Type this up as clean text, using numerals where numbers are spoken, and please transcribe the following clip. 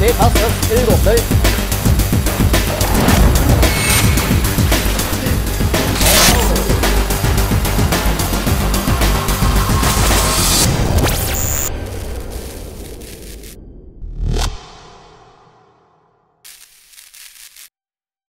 riktig. Pass først, Rottøy.